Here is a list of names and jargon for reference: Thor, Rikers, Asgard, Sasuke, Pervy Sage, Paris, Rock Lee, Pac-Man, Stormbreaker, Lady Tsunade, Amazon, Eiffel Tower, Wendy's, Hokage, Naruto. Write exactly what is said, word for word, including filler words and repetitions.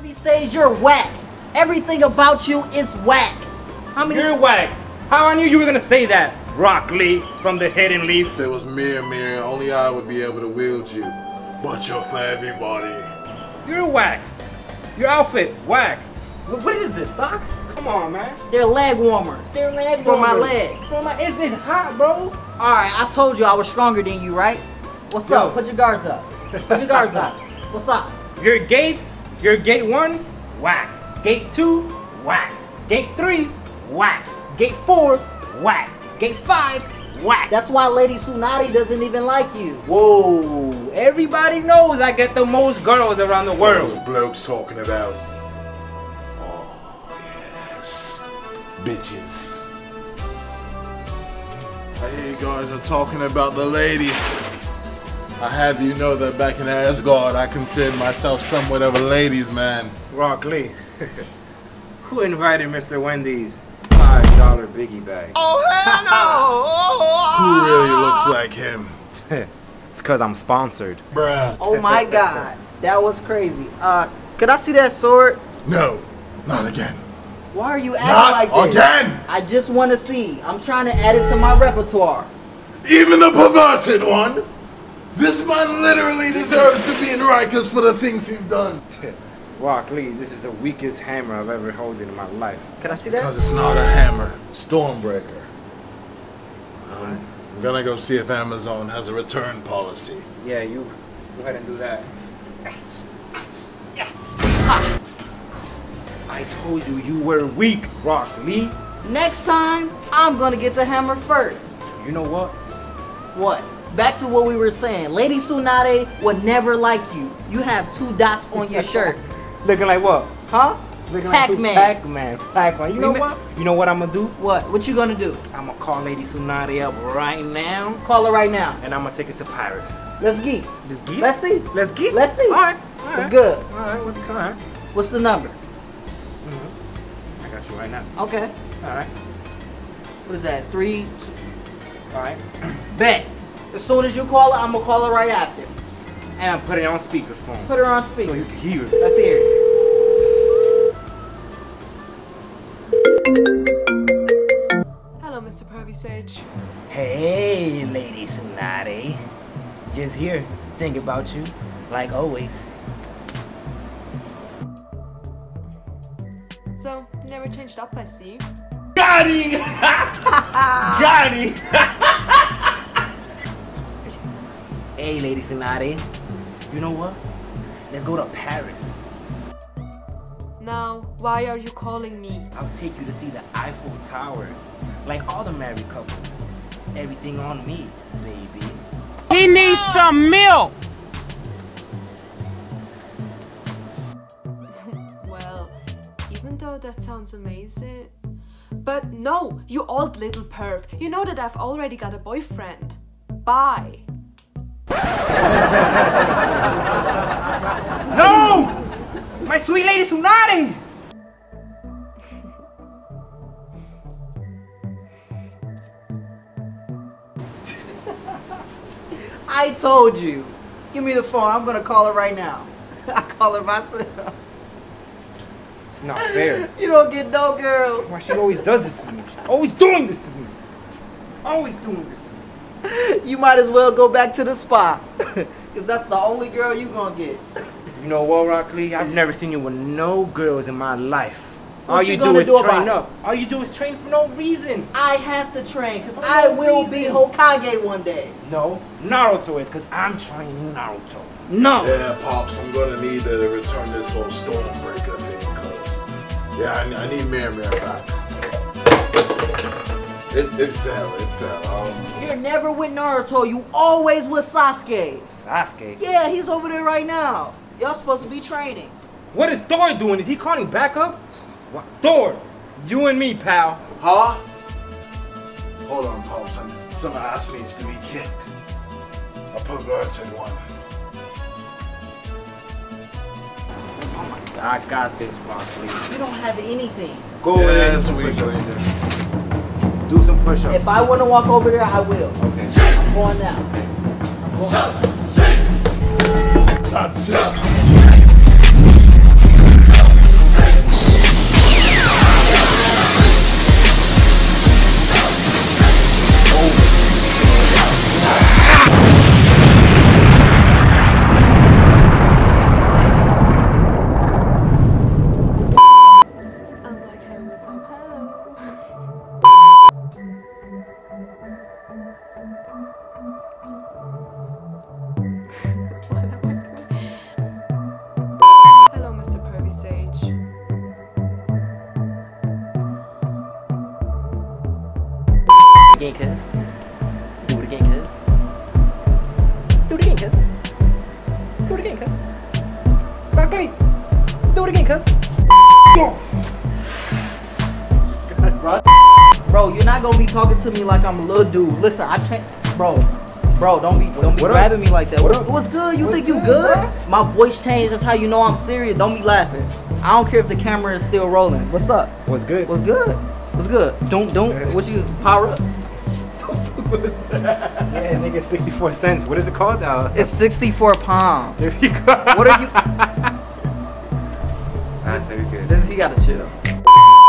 Pervy Sage, you're whack. Everything about you is whack. How many? You're whack. How I knew you were gonna say that, Rock Lee from the Hidden Leaf. If it was mirror, mirror, only I would be able to wield you, but you're for everybody. You're whack. Your outfit, whack. What, what is this? Socks? Come on, man. They're leg warmers. They're leg warmers. For my legs. For my, it's, it's hot, bro. Alright, I told you I was stronger than you, right? What's Yo. up? Put your guards up. Put your guards up. What's up? Your gates, your gate one, whack. Gate two, whack. Gate three, whack. Gate four, whack. Gate five, whack. That's why Lady Tsunade doesn't even like you. Whoa. Everybody knows I get the most girls around the world. What are those blokes talking about? Oh, yes. Bitches. I hear you guys are talking about the ladies. I have you know that back in Asgard, I consider myself somewhat of a ladies' man. Rock Lee. Who invited Mister Wendy's five dollar biggie bag? Oh, hell no! Who really looks like him? It's because I'm sponsored. Bruh. Oh my god. That was crazy. Uh, could I see that sword? No. Not again. Why are you acting like this? Not again! I just want to see. I'm trying to add it to my repertoire. Even the perverted one? This man literally deserves to be in Rikers for the things he's done. Rock Lee, this is the weakest hammer I've ever held in my life. Can I see that? Because it's not a hammer. Stormbreaker. Right. I'm gonna go see if Amazon has a return policy. Yeah, you go ahead and do that. I told you you were weak, Rock Lee. Next time, I'm gonna get the hammer first. You know what? What? Back to what we were saying. Lady Tsunade would never like you. You have two dots on your shirt. Looking like what? Huh? Looking Pac-Man. Like Pac-Man. Pac-Man. You know Rem what? You know what I'm gonna do? What? What you gonna do? I'm gonna call Lady Tsunade up right now. Call her right now. And I'm gonna take it to Pirates. Let's geek. Let's geek. Let's see. Let's geek. Let's see. All right. All right. What's good? All right. What's good? All right. What's the number? Mm-hmm. I got you right now. Okay. All right. What is that? Three. Two. All right. Bet. As soon as you call her, I'm gonna call her right after. And I'm putting it on speakerphone. Put her on speaker. So you can hear it. Let's hear it. Hello, Mister Pervy Sage. Hey, Lady Tsunade. Just here, think about you, like always. So, you never changed up, I see. Got it! Got it! Hey, Lady Tsunade, you know what? Let's go to Paris. Now, why are you calling me? I'll take you to see the Eiffel Tower, like all the married couples. Everything on me, baby. He needs some milk! Well, even though that sounds amazing, but no, you old little perv. You know that I've already got a boyfriend. Bye. No! My sweet Lady Tsunade! I told you. Give me the phone. I'm gonna call her right now. I call her myself. It's not fair. You don't get no girls. Why she always does this to me? She's always doing this to me. Always doing this to me. You might as well go back to the spa, because that's the only girl you gonna get. You know what, Rock Lee? I've never seen you with no girls in my life. What All you, you do is do train up. All you do is train for no reason. I have to train, because I no will reason. be Hokage one day. No, Naruto is, because I'm training Naruto. No. Yeah, Pops, I'm gonna need to return this whole Stormbreaker thing, because, yeah, I, I need Mirror back. It, it fell, it fell. Um, You're never with Naruto, you always with Sasuke. Sasuke? Yeah, he's over there right now. Y'all supposed to be training. What is Thor doing? Is he calling back up? What? Thor, you and me, pal. Huh? Hold on, Pops. Some, some ass needs to be kicked. A perverted one. Oh my God, I got this, Rock Lee. You don't have anything. Go yes, in. Do some push-ups. If I want to walk over there, I will. Okay. I'm going now. I'm going now. That's it. again, cuz. Do it again, cuz. Do it again, cuz. Do it again, cuz. Rock Lee. Do it again, cuz. Bro. Bro, you're not gonna be talking to me like I'm a little dude. Listen, I changed, bro. Bro, don't be don't be what grabbing up? me like that. What what's, what's good? You what's think good, you good? Bro? My voice changed. That's how you know I'm serious. Don't be laughing. I don't care if the camera is still rolling. What's up? What's good? What's good? What's good? Don't don't. Yes. What you power up? Yeah, nigga, sixty-four cents. What is it called now? It's sixty-four pounds. There you go. What are you? All right, so we good. This, he gotta chill.